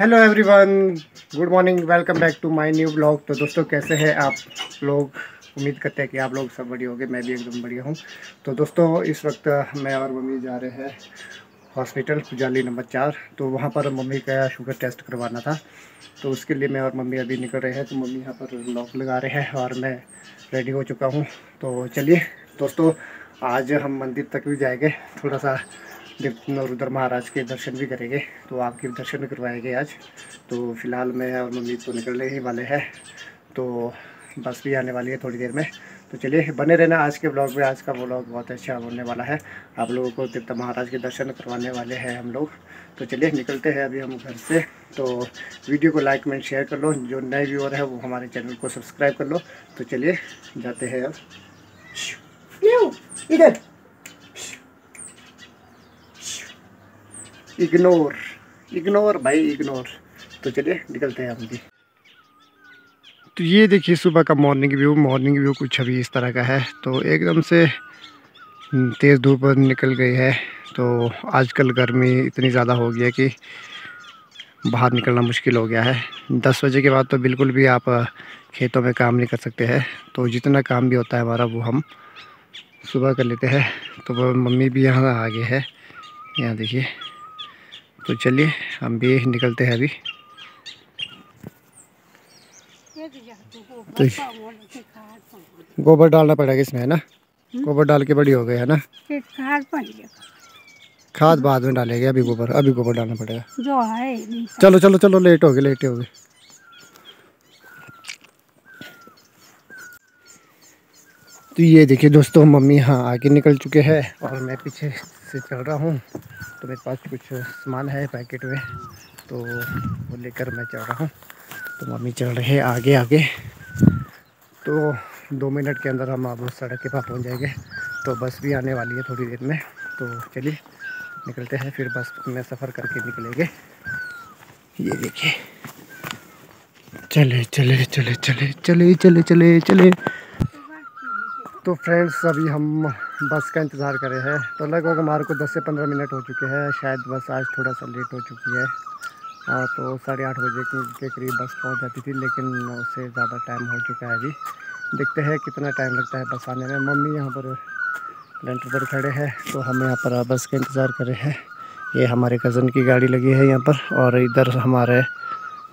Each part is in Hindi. Hello everyone, good morning, welcome back to my new blog. तो दोस्तों, कैसे हैं आप लोग? उम्मीद करते हैं कि आप लोग सब बढ़िया होंगे। मैं भी एकदम बढ़िया हूँ। तो दोस्तों, इस वक्त मैं और मम्मी जा रहे हैं हॉस्पिटल पुजाली नंबर 4। तो वहाँ पर मम्मी का शुगर टेस्ट करवाना था, तो उसके लिए मैं और मम्मी अभी निकल रहे हैं। तो मम्मी यहाँ पर लॉक लगा रहे हैं और मैं रेडी हो चुका हूँ। तो चलिए दोस्तों, आज हम मंदिर तक भी जाएंगे, थोड़ा सा देवता रुद्र महाराज के दर्शन भी करेंगे, तो आपके दर्शन भी करवाएंगे आज। तो फिलहाल मैं और मम्मी तो निकलने ही वाले हैं, तो बस भी आने वाली है थोड़ी देर में। तो चलिए बने रहना आज के ब्लॉग में। आज का ब्लॉग बहुत अच्छा होने वाला है, आप लोगों को देवता महाराज के दर्शन करवाने वाले हैं हम लोग। तो चलिए निकलते हैं अभी हम घर से। तो वीडियो को लाइक एंड शेयर कर लो, जो नए व्यूअर है वो हमारे चैनल को सब्सक्राइब कर लो। तो चलिए जाते हैं अब इधर। इग्नोर भाई, इग्नोर। तो चलिए निकलते हैं हम भी। तो ये देखिए सुबह का मॉर्निंग व्यू कुछ अभी इस तरह का है। तो एकदम से तेज़ धूप निकल गई है। तो आजकल गर्मी इतनी ज़्यादा हो गई है कि बाहर निकलना मुश्किल हो गया है। 10 बजे के बाद तो बिल्कुल भी आप खेतों में काम नहीं कर सकते हैं। तो जितना काम भी होता है हमारा वो हम सुबह कर लेते हैं। तो मम्मी भी यहाँ आ गए हैं, यहाँ देखिए। तो चलिए हम भी निकलते हैं अभी। तो गोबर डालना पड़ेगा इसमें, है ना? गोबर डाल के बड़ी हो गई है ना, खाद बाद में डालेंगे। अभी गोबर डालना पड़ेगा जो है। चलो लेट हो गए। तो ये देखिए दोस्तों, मम्मी यहाँ आगे निकल चुके हैं और मैं पीछे से चल रहा हूँ। तो मेरे पास कुछ सामान है पैकेट में, तो वो लेकर मैं चल रहा हूँ। तो मम्मी चल रहे हैं आगे। तो 2 मिनट के अंदर हम आप उस सड़क के पास पहुँच जाएंगे। तो बस भी आने वाली है थोड़ी देर में। तो चलिए निकलते हैं, फिर बस में सफ़र करके निकलेंगे। ये देखिए, चले। तो फ्रेंड्स, अभी हम बस का इंतज़ार कर रहे हैं। तो लगभग हमारे को 10 से 15 मिनट हो चुके हैं, शायद बस आज थोड़ा सा लेट हो चुकी है। तो 8:30 बजे के करीब बस पहुंच जाती थी, लेकिन उससे ज़्यादा टाइम हो चुका है। अभी देखते हैं कितना टाइम लगता है बस आने में। मम्मी यहाँ पर लेंटर पर खड़े हैं, तो हम यहाँ पर बस का इंतज़ार कर रहे हैं। ये हमारे कज़न की गाड़ी लगी है यहाँ पर, और इधर हमारे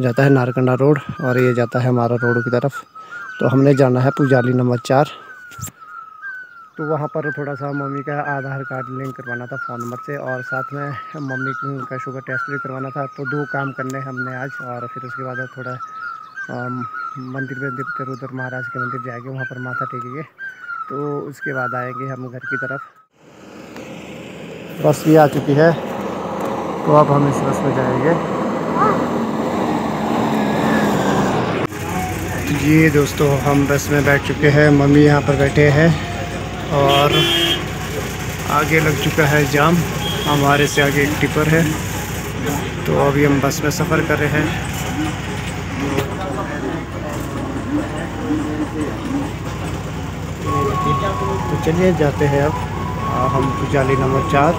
जाता है नारकंडा रोड और ये जाता है हमारा रोड की तरफ। तो हमने जाना है पुजाली नंबर 4। तो वहाँ पर थोड़ा सा मम्मी का आधार कार्ड लिंक करवाना था फ़ोन नंबर से, और साथ में मम्मी का शुगर टेस्ट भी करवाना था। तो 2 काम करने हमने आज, और फिर उसके बाद थोड़ा मंदिर में देवता रुद्र महाराज के मंदिर जाएंगे, वहाँ पर माथा टेकेंगे। तो उसके बाद आएंगे हम घर की तरफ। बस भी आ चुकी है, तो अब हम इस बस में जाएंगे। ये दोस्तों, हम बस में बैठ चुके हैं, मम्मी यहाँ पर बैठे हैं और आगे लग चुका है जाम। हमारे से आगे एक टिपर है। तो अभी हम बस में सफ़र कर रहे हैं। तो चलिए जाते हैं अब हम पुजाली नंबर 4।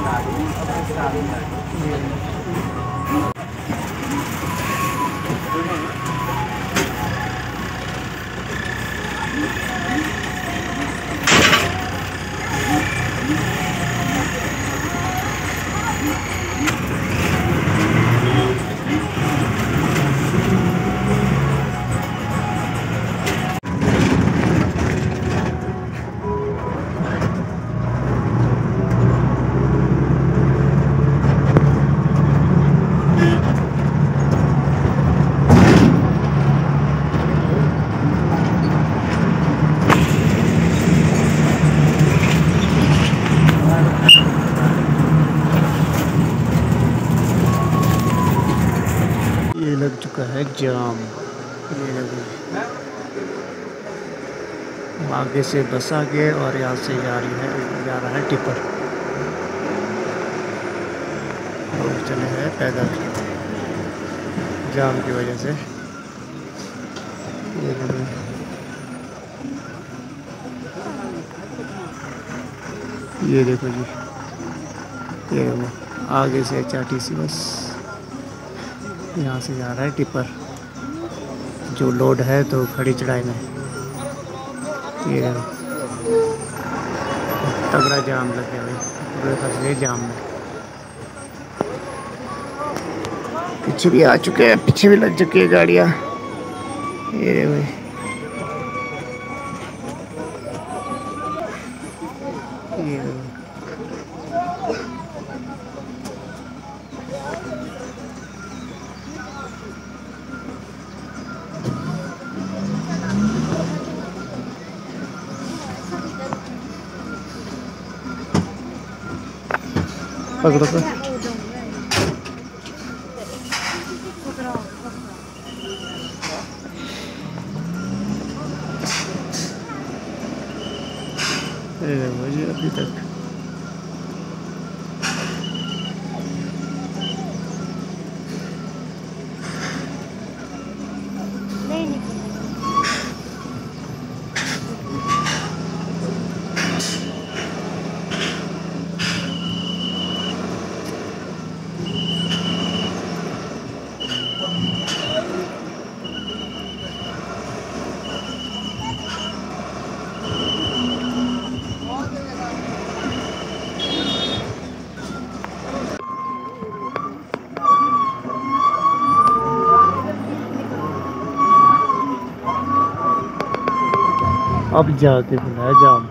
लग चुका है जाम। आगे से बस आ गए और यहाँ से जा रहा है टिपर। लोग चले हैं पैदल जाम की वजह से। ये देखो जी, ये आगे से HRTC बस। यहाँ से जा रहा है टिपर जो लोड है तो खड़ी चढ़ाई में ये तगड़ा जाम लग गया भाई, फंस गए जाम में। पीछे भी आ चुके हैं, पीछे भी लग चुकी है गाड़ियाँ। ये भाई पकड़ो तो अभी तक अब जाके बुलाया जाम।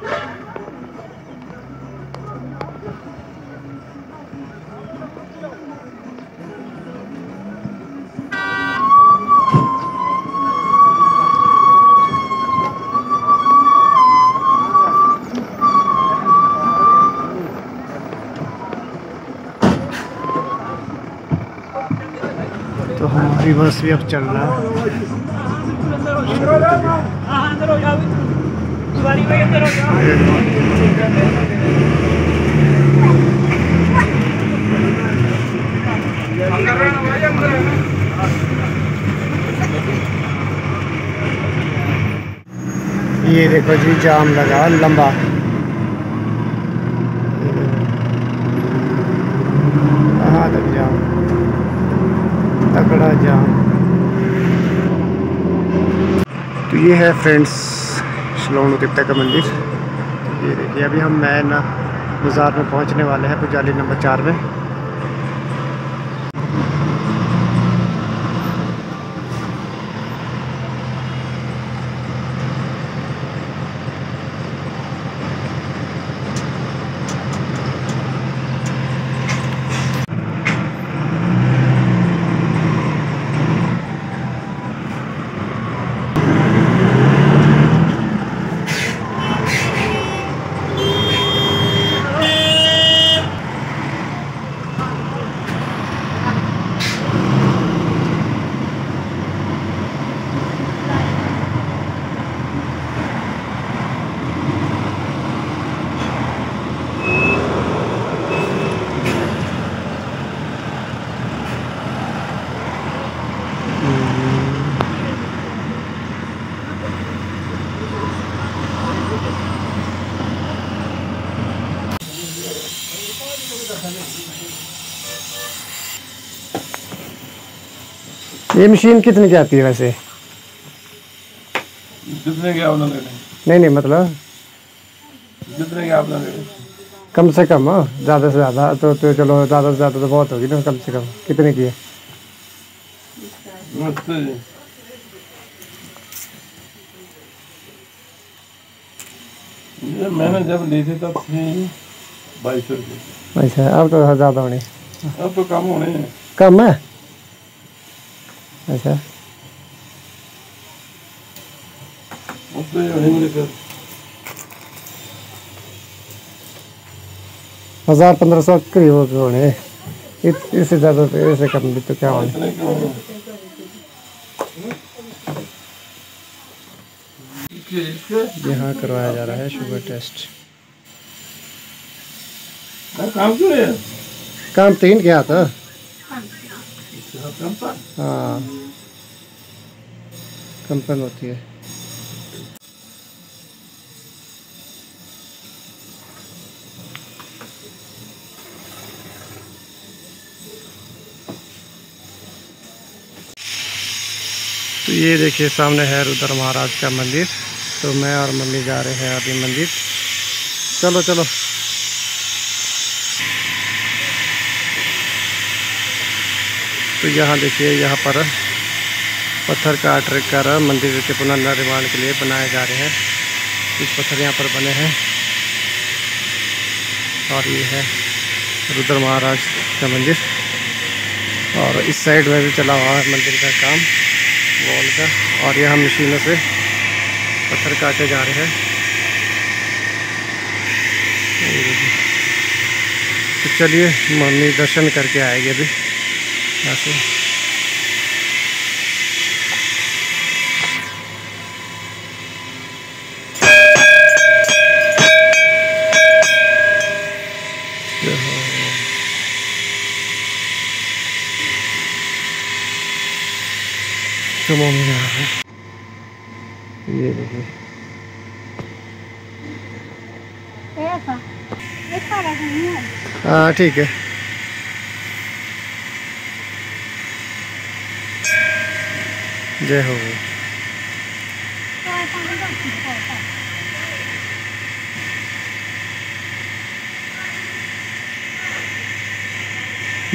तो हमारी बस भी अब चल रहा है। ये देखो जी जाम लगा लंबा। कहाँ तक जाम, तगड़ा जाम। तो ये है फ्रेंड्स शिलांग देवता का मंदिर। ये देखिए अभी हम मैना बाज़ार में पहुंचने वाले हैं, पुजारी नंबर 4 में। ये मशीन कितने की आती है वैसे? जितने की आप लेते हैं। नहीं, मतलब जितने की आप लेते हैं। कम से कम, ज़्यादा से ज़्यादा तो चलो, ज़्यादा से ज़्यादा तो बहुत होगी ना। कम से कम कितने की है? ये मैंने जब ली थी तब 2200। अच्छा, अब तो ज़्यादा होने, अब तो कम होने हैं। कम है? अच्छा, तो 1000-1500 करीब होने। इससे ज़्यादा इससे कम भी तो क्या होने। यहाँ करवाया जा रहा है शुगर टेस्ट। काम क्यों है? काम 3 क्या था? हाँ, कंपन होती है। ये देखिए सामने है रुद्र महाराज का मंदिर। तो मैं और मम्मी जा रहे हैं अभी मंदिर। चलो चलो। तो यहाँ देखिए, यहाँ पर पत्थर काट कर मंदिर के पुनर्निर्माण के लिए बनाए जा रहे हैं। कुछ पत्थर यहाँ पर बने हैं। और ये है रुद्र महाराज का मंदिर। और इस साइड में भी चला हुआ है मंदिर का काम, वॉल का। और यहाँ मशीनों से पत्थर काटे जा रहे हैं। तो चलिए मम्मी दर्शन करके आएगी अभी यहाँ से। तो मम्मी यहाँ है, ये देखिए। हाँ ठीक है। जय हो।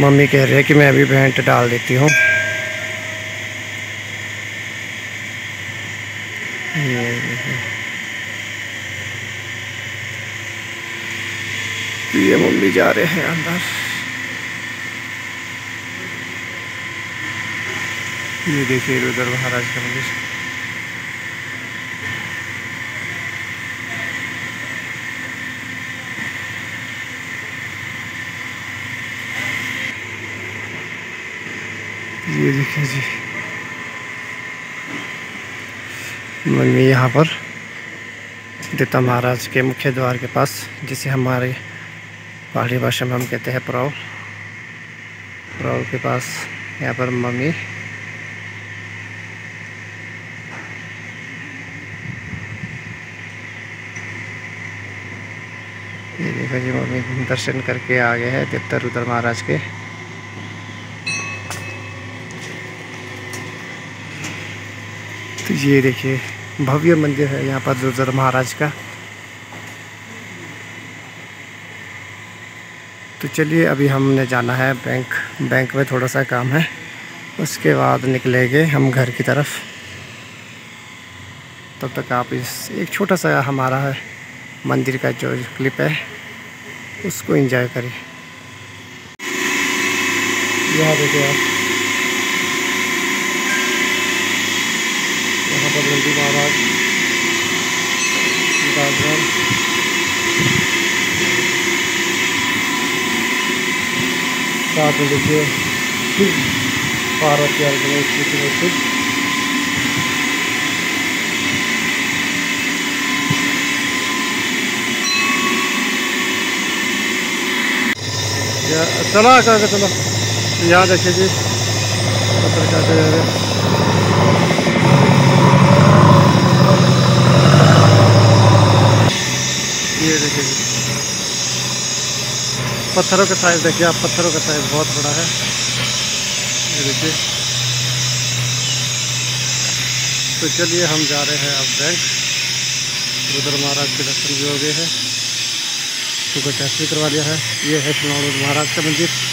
मम्मी कह रही है कि मैं अभी भेंट डाल देती हूँ। ये मम्मी जा रहे हैं अंदर। ये देखिए रुद्र महाराज का मंदिर। ये देखिए जी, मम्मी यहाँ पर देवता महाराज के मुख्य द्वार के पास, जिसे हमारे पहाड़ी भाषा में हम कहते हैं पड़ाव, पड़ाव के पास यहाँ पर मम्मी ये देखो जी, मम्मी दर्शन करके आ गए हैं देवता रुद्र महाराज के। तो ये देखिए भव्य मंदिर है यहाँ पर रुद्र महाराज का। तो चलिए अभी हमने जाना है बैंक में थोड़ा सा काम है, उसके बाद निकलेंगे हम घर की तरफ। तब तक आप इस एक छोटा सा हमारा मंदिर का जो क्लिप है उसको एंजॉय करिए। यहाँ देखिए आप, यहाँ पर मंदिर महाराज साथ में देखिए शिव पार्वती और गणेश जी की मूर्ति। चला कर चलो। यहाँ देखिए जी पत्थर काटे जा रहे हैं। ये देखिए जी पत्थरों का साइज, देखिए आप पत्थरों का साइज बहुत बड़ा है। ये देखिए। तो चलिए हम जा रहे हैं अब बैंक। रुद्र महाराज के दर्शन भी हो गए हैं, उनको दर्शन करवा लिया है। ये है शिव महाराज का मंदिर।